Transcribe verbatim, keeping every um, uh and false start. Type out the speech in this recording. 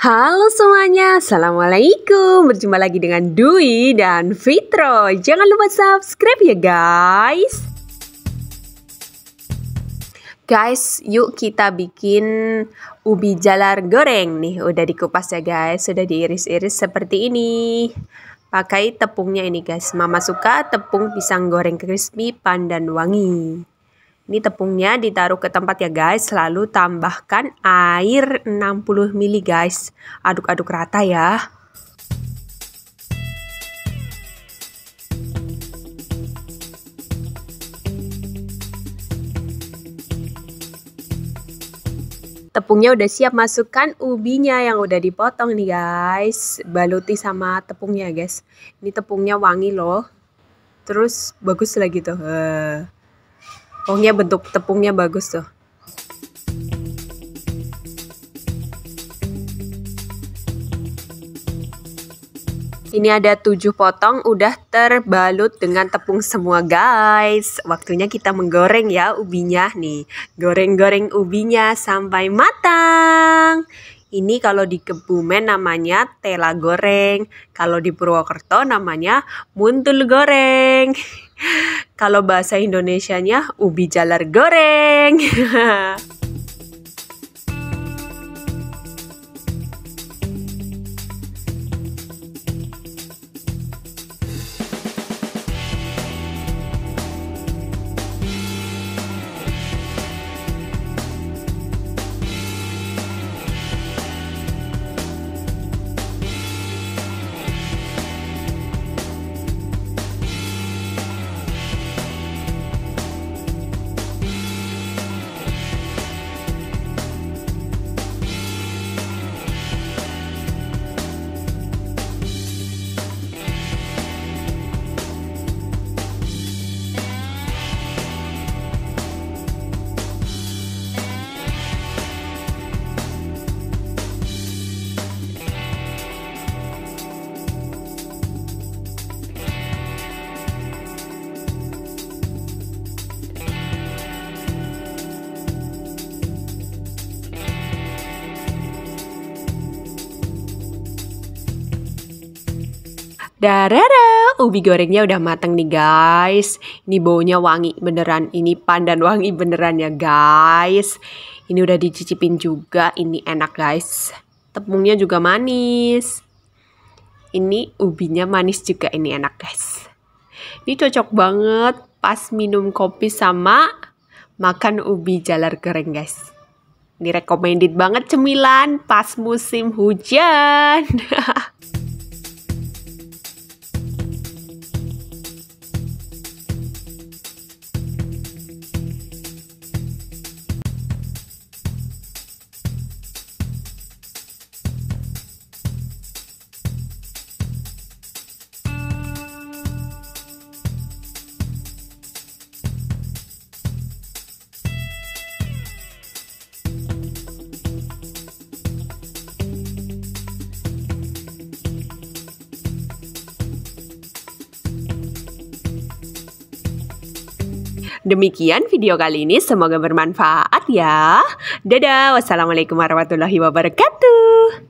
Halo semuanya, Assalamualaikum. Berjumpa lagi dengan Dwi dan Fitroh. Jangan lupa subscribe ya guys. Guys, yuk kita bikin ubi jalar goreng nih. Udah dikupas ya guys, sudah diiris-iris seperti ini. Pakai tepungnya ini guys, mama suka tepung pisang goreng crispy pandan wangi. Ini tepungnya ditaruh ke tempat ya guys, lalu tambahkan air enam puluh mililiter guys. Aduk-aduk rata ya. Tepungnya udah siap, masukkan ubinya yang udah dipotong nih guys. Baluti sama tepungnya guys. Ini tepungnya wangi loh. Terus bagus lagi tuh. Pokoknya bentuk tepungnya bagus tuh. Ini ada tujuh potong udah terbalut dengan tepung semua guys. Waktunya kita menggoreng ya ubinya nih. Goreng-goreng ubinya sampai matang. Ini kalau di Kebumen namanya tela goreng. Kalau di Purwokerto namanya muntul goreng. Kalau bahasa Indonesianya ubi jalar goreng. Darara, ubi gorengnya udah mateng nih guys. Ini baunya wangi beneran. Ini pandan wangi beneran ya guys. Ini udah dicicipin juga. Ini enak guys. Tepungnya juga manis. Ini ubinya manis juga. Ini enak guys. Ini cocok banget pas minum kopi sama makan ubi jalar goreng guys. Ini recommended banget cemilan pas musim hujan. Demikian video kali ini, semoga bermanfaat ya. Dadah, wassalamualaikum warahmatullahi wabarakatuh.